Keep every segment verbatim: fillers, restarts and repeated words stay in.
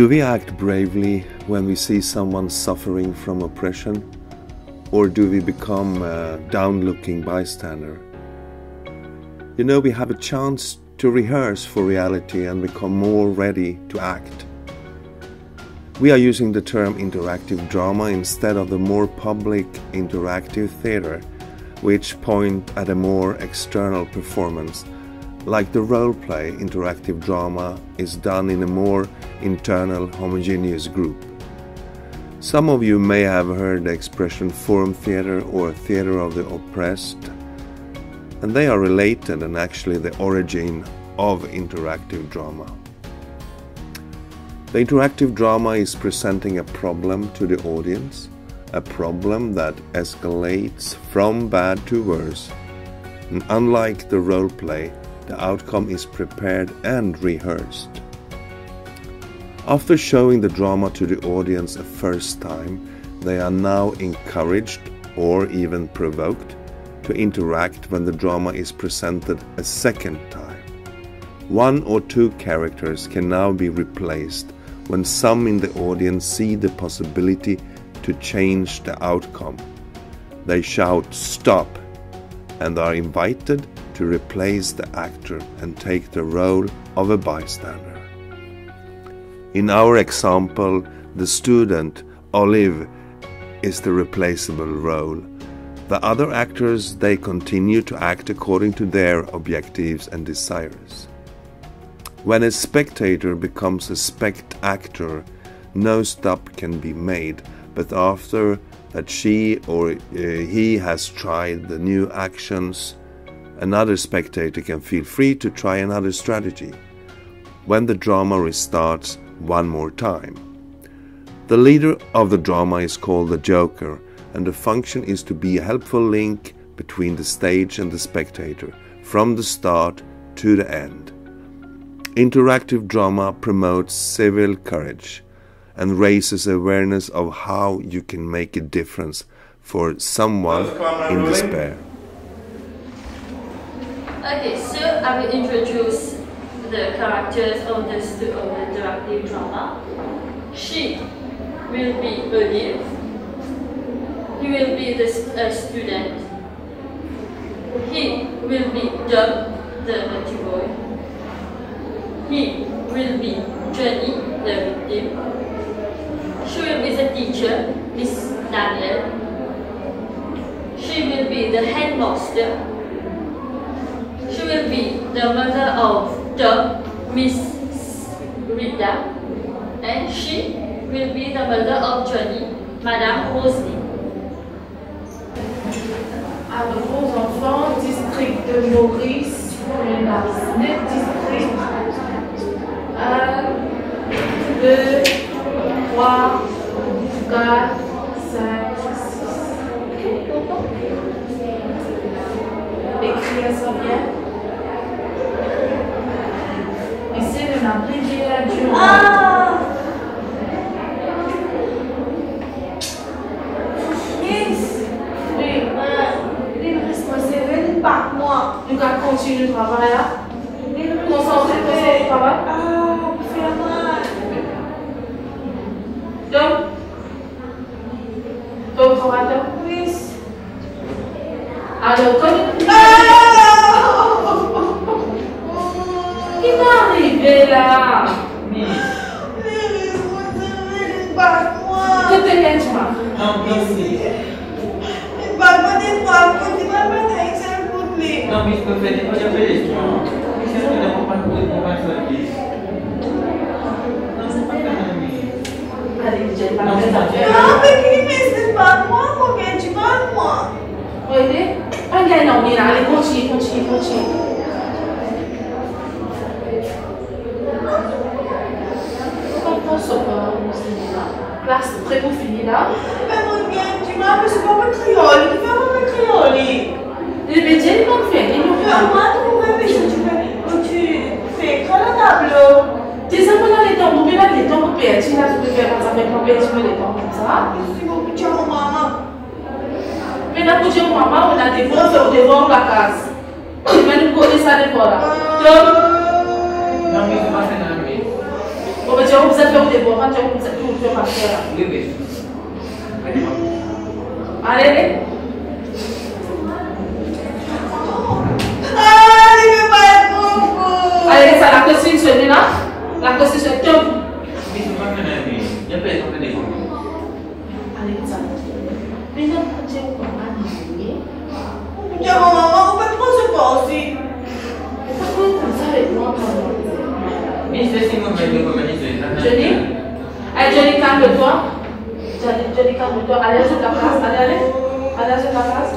Do we act bravely when we see someone suffering from oppression, or do we become a down-looking bystander? You know, we have a chance to rehearse for reality and become more ready to act. We are using the term interactive drama instead of the more public interactive theatre, which point at a more external performance. Like the role play, interactive drama is done in a more internal, homogeneous group. Some of you may have heard the expression forum theatre or theatre of the oppressed, and they are related and actually the origin of interactive drama. The interactive drama is presenting a problem to the audience, a problem that escalates from bad to worse, and unlike the role play, the outcome is prepared and rehearsed. After showing the drama to the audience a first time, they are now encouraged or even provoked to interact when the drama is presented a second time. One or two characters can now be replaced when some in the audience see the possibility to change the outcome. They shout "Stop!" and are invited to replace the actor and take the role of a bystander. In our example, the student, Olive, is the replaceable role. The other actors, they continue to act according to their objectives and desires. When a spectator becomes a spect actor, no stop can be made, but after that she or uh, he has tried the new actions, another spectator can feel free to try another strategy when the drama restarts one more time. The leader of the drama is called the Joker, and the function is to be a helpful link between the stage and the spectator from the start to the end. Interactive drama promotes civil courage and raises awareness of how you can make a difference for someone in despair. Okay, so I will introduce the characters of the interactive drama. She will be Olive. He will be the uh, student. He will be John, the naughty boy. He will be Jenny, the victim. She will be the teacher, Miss Daniel. She will be the headmaster. She will be the mother of John, Miss Rita, and she will be the mother of Johnny, Madame Rosny. À vos enfants, district de Maurice, net district un, deux, trois, quatre, cinq, six. Écrire ça bien. Ah! Yes! Oui, les responsables par moi. Nous allons continuer le travail là. Concentrer sur le travail. Ah, vous faites mal. Donc, donc, on va donc, oui. Alors, comme. Ah! Là. Mais... Les responsables par moi. Tout est bien, tu m'as. Non, mais c'est... Par moi, des fois, je ne peux pas t'aider pour lui. Non, mais je peux faire des fois, je fais les gens. Mais c'est ce que je ne peux pas trouver pour moi, je le dis. Non, c'est pas grave, mais... Allez, je vais pas faire ça. Non, mais c'est pas moi, mon bien, tu parles, moi. Vous voyez? Allez, non, mais allez, continue, continue, continue. Classe prêt pour finir là. Mais mon bien, tu m'as vu, c'est pas mon créole, tu fais pas mon créole. Les métiers, ils vont faire, ils vont faire. Moi, tu me fais, tu fais un tableau. Tu sais, pendant les temps, tu mets les temps pour payer, tu n'as plus de faire ça, mais pour payer, tu mets les temps comme ça. Je suis beaucoup de mon maman. Maintenant, pour dire mon maman, on a des bons devant la case. Tu vas nous coller ça devant là. Donc, non, mais je ne vais pas faire la nuit. tu as besoin de faire des bords, tu as besoin de faire ma terre. Oui, oui. Allez, allez. Allez, ça, la costume sonnée là. La costume sonnée, tiens. Mais c'est pas bien, mais il n'y a pas les enfants des gens. Allez, ça. Mais non, tu es pas mal, tu es. Tu es mon maman, on peut prendre ce pas aussi. Ça peut être comme ça, les blancs, mais je sais comment je vais communiquer. Johnny, allez, Johnny, calme-toi. Johnny, calme-toi. Allez, sur ta place. Allez, allez. Allez, sur ta place.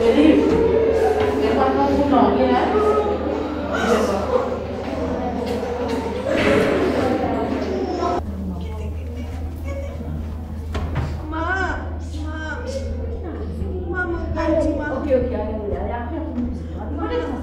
Johnny, je vais pas prendre ton orgueil, hein. Johnny Van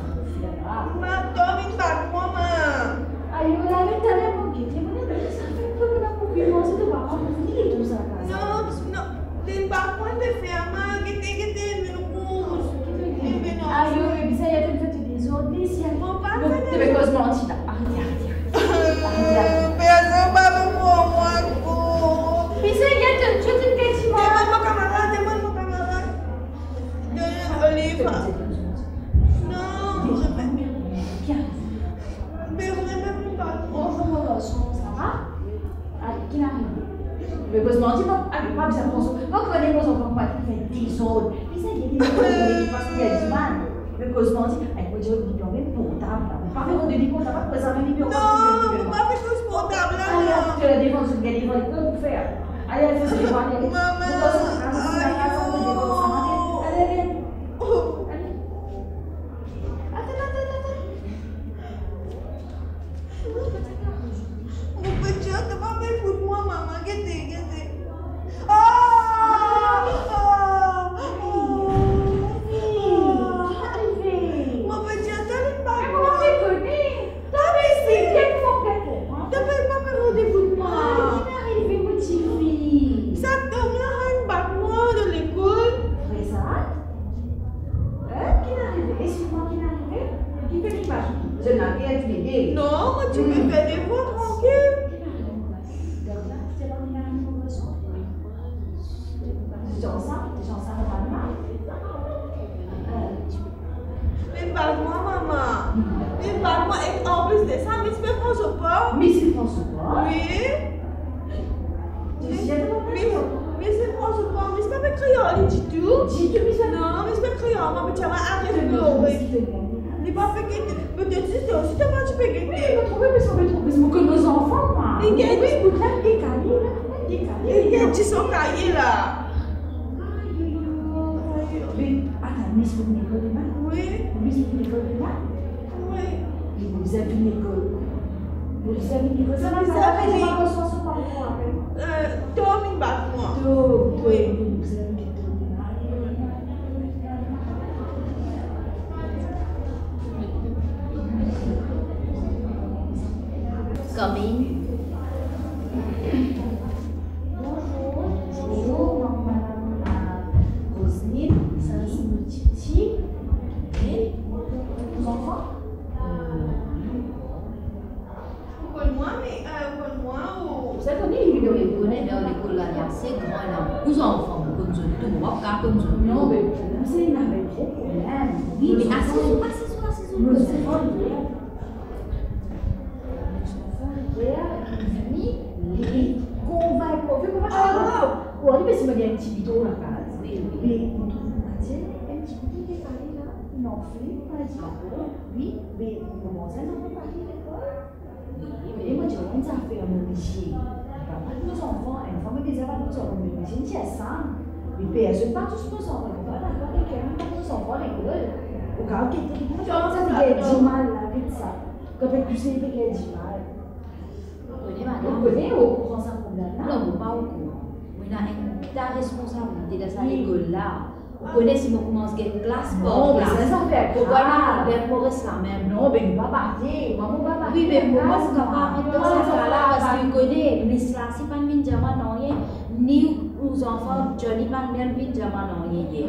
Melvin, Jaman, on y est.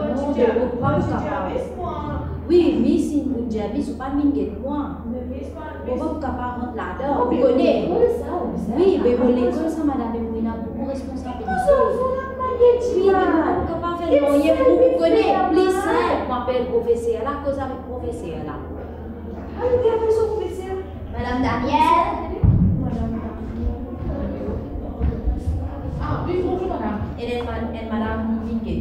Oui, mais si vous ne sont pas mingé moi. Vous ne capable là-dedans. Vous connaissez. Oui, mais vous l'école, ça, madame, vous n'avez beaucoup de responsabilité. Vous ne capable faire rien pour vous connaître. Plus simple, m'appelle professeur là, cause avec professeur là. Ah, vous avez appelé son professeur? Madame Daniel. Ah, oui, bonjour, madame. Elle est madame Mingé.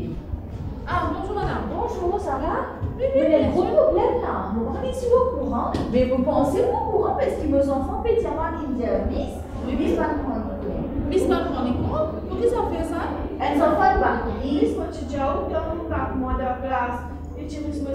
Ah, bonjour, madame. Bonjour, ça va? Oui, oui, mais le gros problème là, on est sur le courant, mais vous pensez au courant parce que mes enfants pétillent à l'Indien. Miss, le Miss va nous prendre le courant. Miss va nous prendre le courant? Pourquoi ça fait ça? Elles sont pas de Paris. Miss, quand tu dis à autant, on va prendre la place. Et tu me sévères, on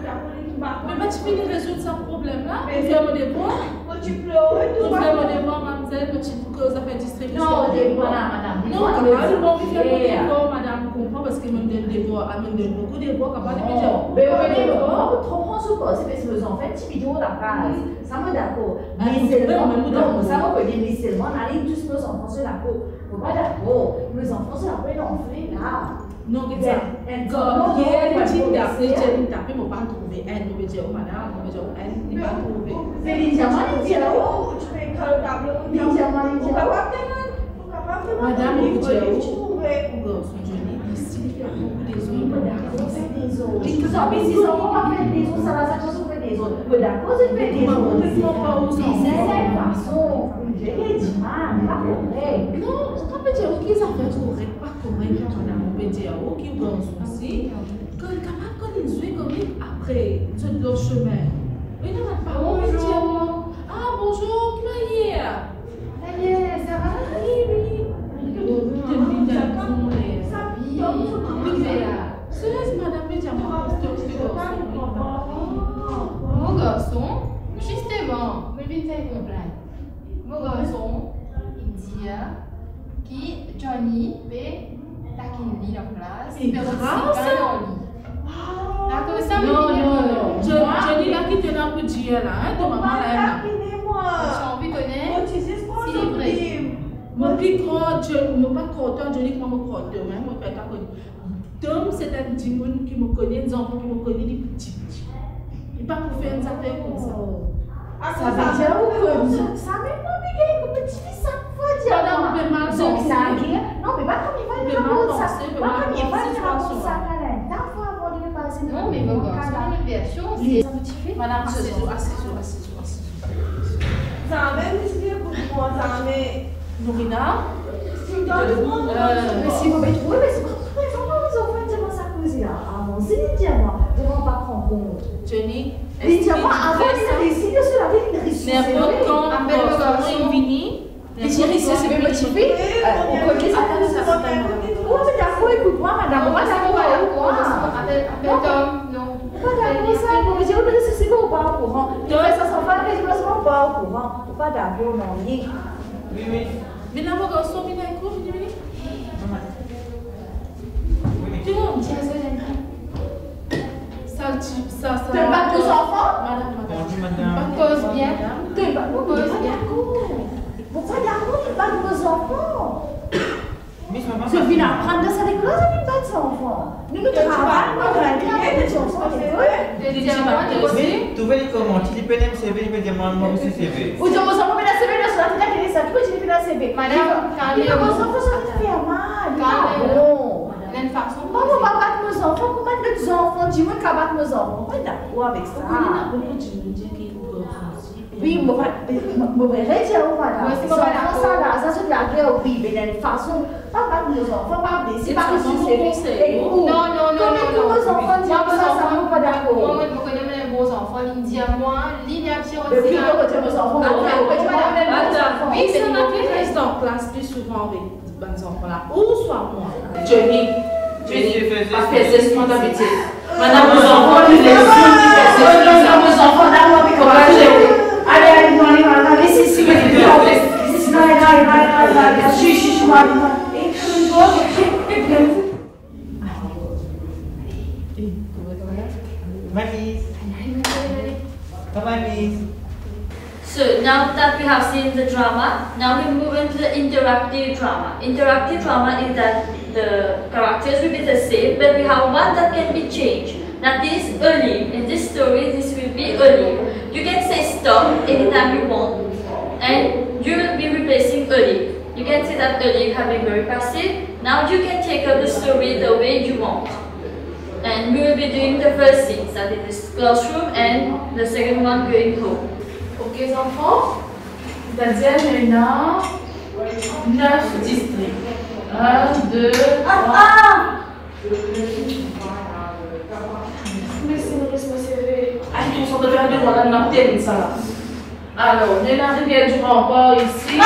va prendre le courant. Mais tu finis de résoudre ce problème là? Mais c'est mon dépôt. Quand tu pleures, tout va bien. Quand tu pleures, mademoiselle, quand tu causes affaire distribution. Non, madame. Non, madame. Non, madame. Parce que même des devoirs, même de beaucoup de devoirs, capable de dire. Mais oui, on comprend ce qu'on c'est parce que les enfants, petit vidéo d'appart, ça me d'accord. Mais seulement, ça me peut dire, mais seulement, on arrive tous nos enfants sur la peau. On n'est pas d'accord, nos enfants sur la peau, ils ont fait là. Non, c'est ça. Comme hier, quand j'ai tapé, j'ai tapé, on ne peut pas trouver elle, on peut dire, madame, on peut dire, elle, on ne peut pas trouver. C'est les diamants, ils disent, oh, tu fais le tableau, les diamants, ils disent, madame, on peut dire, oh, só precisa uma perdição, se ela se achou perdição, cuidar com os perdições, não é passou, é demais, tá correto? Não, só pediu o que eles acham correto, para correto, não pediu o que ganhou, assim, quando capaz quando eles vêm comigo, après, sur leur chemin, ele não vai falar, bonjour, ah bonjour, que maria, maria, ça va, oui, oui, ça via, Céleste, madame, mais tiens, moi, je te dis, mon garçon, justement, je vais te comprendre. Mon garçon, il dit que Johnny peut taquiner la place, mais aussi pas dans le lit. D'accord, ça me dit. Non, non, non. Johnny, là, qui te l'a pour dire, là, ton maman, là, moi. J'ai envie de connaître. Si il est vrai. Mon plus grand, je ne suis pas content, Johnny, comment me croire demain, moi, je vais t'accorder. Donc, c'est un petit monde qui me connaît, des enfants qui me connaissent, des petits. Et pas pour faire une affaire comme ça. Ah, ça veut dire que ça même pas bégayer comme petit-fils, ça veut dire. Non, mais pas comme il va le raconter, ça veut dire. Non, mais il va le raconter, ça veut dire. D'abord, avant de le passer, non, mais bon, c'est pas une version, c'est un petit-fils. Madame, asseyez-vous, asseyez-vous, asseyez-vous, asseyez-vous. Ça a même expliqué pourquoi ça a mis Nourina. C'est dans le monde. Mais si vous m'avez trouvé, mais c'est pas. Avancez les diamants, je ne vais pas prendre compte. Jenny, les diamants, avant de réussir, cela fait une réussite. N'importe quand, on est fini. Les chéris, c'est bien motivé. On connaît ça. Oh, mais d'accord, écoute-moi, madame. Moi, ça ne va pas. Appelle Tom. Non. Pas d'accord, ça. Mais j'ai oublié ceci, mais on n'est pas au courant. Ça ne sera pas le déplacement, pas au courant. Pas d'accord, non. Oui, oui. Mais là, mon garçon, il a un cours, il est venu. Tu vois, on dit à ça. Ça, ça. Tu ne pas tous enfants? Madame, madame. Pas cause bien. Tu ne pas pourquoi d'accord, tu ne pas tous enfants? Je viens d'apprendre ça des classes, tu ne pas tous enfants. Nous nous travaillons, tu veux les comment? Tu peux les C V, tu peux demander moi aussi C V. Vous avez besoin de la C V, la soirée, tu as ça, tu peux la C V. Madame, quand les enfants sont très mal, d'une façon. Quand on va battre nos enfants, on va mettre nos enfants, tu veux qu'à battre nos enfants. On est d'accord avec ça. Oui, on va dire aux madame. Les enfants, ça, là, ça, c'est de la guerre, oui, mais d'une façon, pas battre nos enfants, pas blesser, pas ressusciter. Non, non, non, non. Nos enfants, dire ça, ça ne va pas d'accord. Moi, je connais mes beaux enfants, ils me disent à moi, l'inaction, c'est là. Depuis que je retire nos enfants, on oui, c'est ma plus restante place, plus souvent, oui. Où soit moi Jenny, Jenny, parce que c'est ce qu'on a dit. Madame, nos enfants, nous les sommes qui faisons. Nos enfants, d'abord, mais comment j'ai allez, allez, allez, allez, allez, si, si, mais tu vas aller. Si, si, allez, allez, allez, allez, allez, chuchu, chuchu, allez. Et tu dois, tu es bien. Allez, allez. Mamie. Bye-bye, Miss. So now that we have seen the drama, now we move into the interactive drama. Interactive drama is that the characters will be the same, but we have one that can be changed. Now this is Olive. In this story, this will be Olive. You can say stop anytime you want, and you will be replacing Olive. You can see that Olive have been very passive. Now you can take up the story the way you want. And we will be doing the first scene, that is classroom, and the second one going home. Okay, so for the General neuf districts. un, deux, trois. Mais c'est une responsabilité. Ah, ils sont devenus des rois dans notre thème, ça. Alors, on est dans le pied du rempart ici.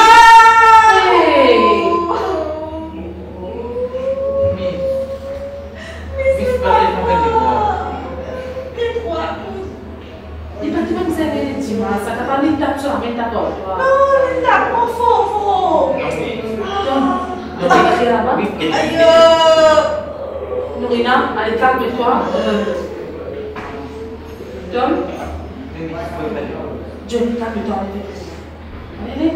Allez, calme-toi. Tom, Johnny, calme-toi. Allez.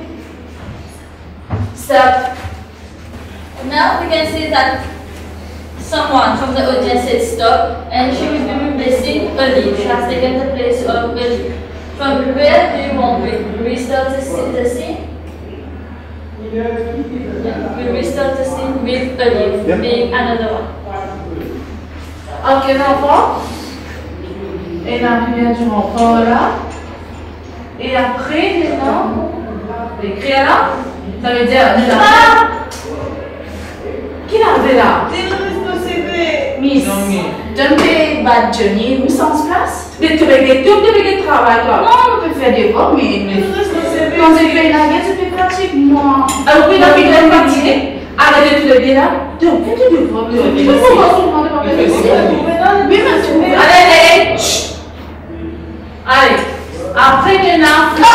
Stop. Now we can see that someone from the audience said stop, and she will be replacing Olive. She has taken the place of Olive. From where do you want to restart the scene? Yeah, we restart the scene with Olive, yeah. Being another one. Ok, l'enfant. Et la lumière du renfort là. Et après, maintenant, l'écrit là. Ça veut dire, déjà. Ah! Qui l'avait là? T'es responsable. Miss. Donnez bad Johnny, nous sommes en place. De tous les tours, de tous les travail. Non, on peut faire des bords, mais. Quand tu fais la guerre, tu fais pratiquement. Alors, puis, la fille, elle va tirer. Arrêtez tous les deux là. Donc, qu'est-ce que tu vois? Tu peux pas. Mais mais allez, allez, chut. Allez, après maintenant,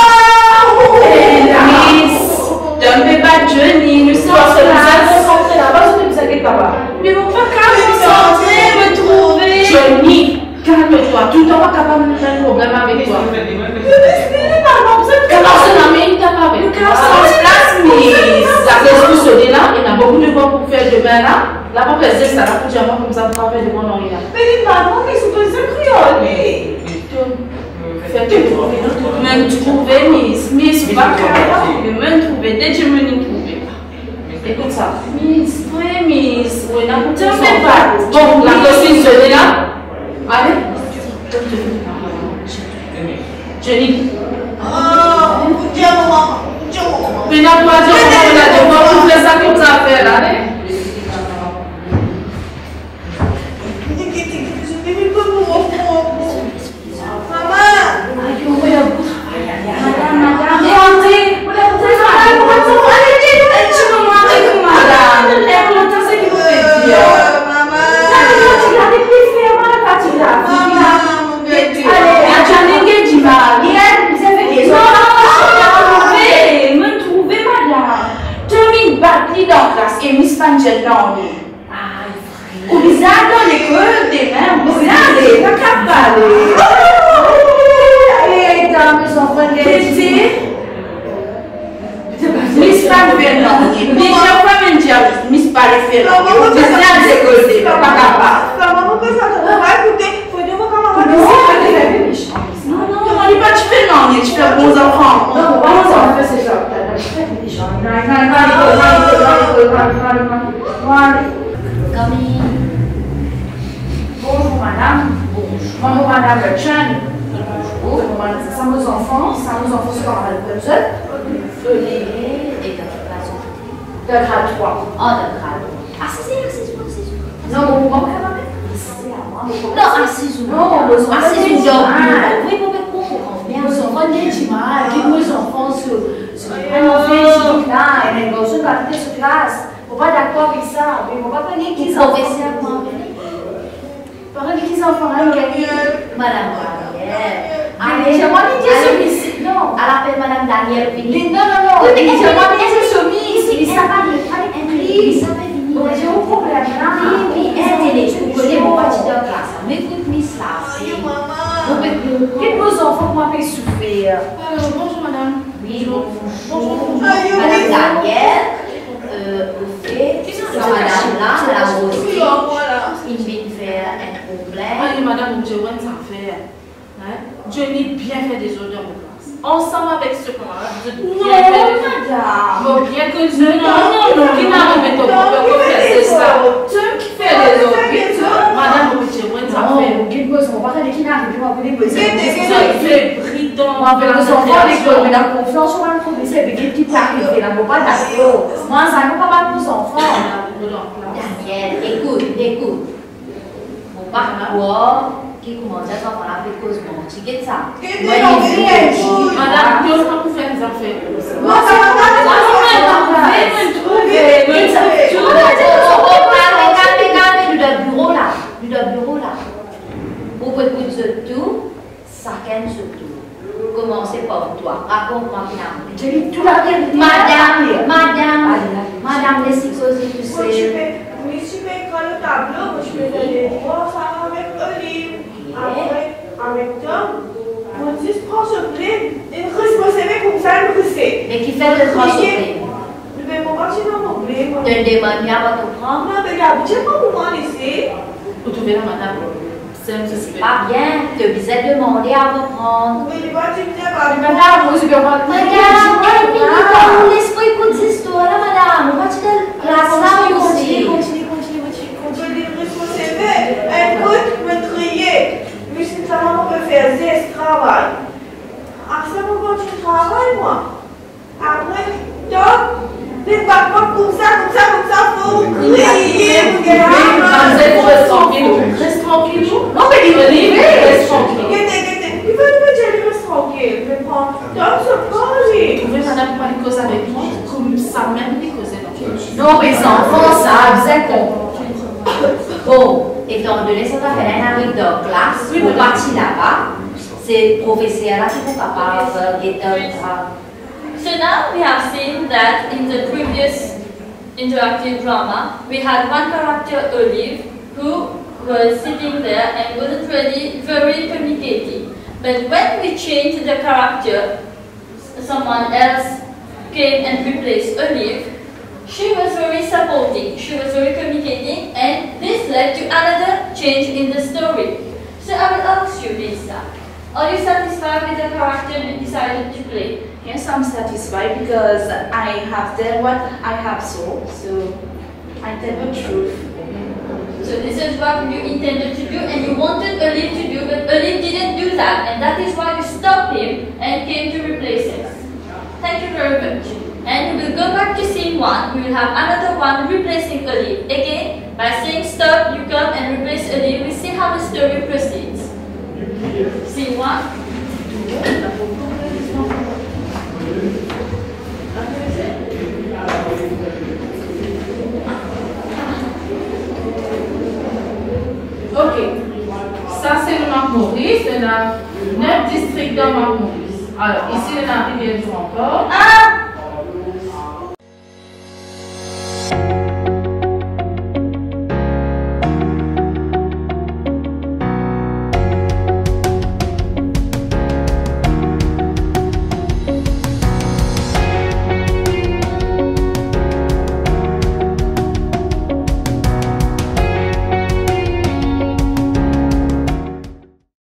Miss, pas Johnny, nous sommes là-bas, ne vous inquiétez pas. Mais pourquoi quand vous vous retrouver Johnny, calme-toi, tout le temps pas capable de faire un problème avec toi. La porte est ça, la couture comme ça, vous avez de bon nom. Mais les mamans, ils sont tous incroyables. Faites le bon. Même trouver, Miss, Miss, pas capable. Même trouver, dès que je me n'y trouve pas. Écoute ça. Miss, oui, Miss, oui, la couture, c'est pas. Bon, la costume, c'est là. Allez. Jenny. Oh, Dieu, maman. Dieu, maman. Mais la couture, on va trouver ça comme ça, faire, allez. Madame Rosny, il vient faire un problème. madame, Dieu, ça fait. Johnny bien fait des odeurs de glace. Ensemble avec ce qu'on a, vous êtes bien fait des odeurs. Faut bien que Dieu n'en qui n'a remis ton corps, c'est ça. Dieu qui fait des odeurs. Madame, Dieu, ça fait. Vous qui posez, on va parler qui n'a remis pas vous déposer. Dieu fait bridant. On va nous envoyer les corps, mais la confiance, on va le trouver. C'est le qui t'arrive, il n'a pas d'arrière. Moi, ça n'a pas de nos enfants. Daniel, écoute, écoute. Mon parrain, qui commence à s'en faire avec cause mon ticket ça. Qu'est-ce que tu madame, tu as tout fait des affaires. Moi, ça va pas. Moi, neuf districts dans Maurice. Alors, ici, on a rivière encore. Ah!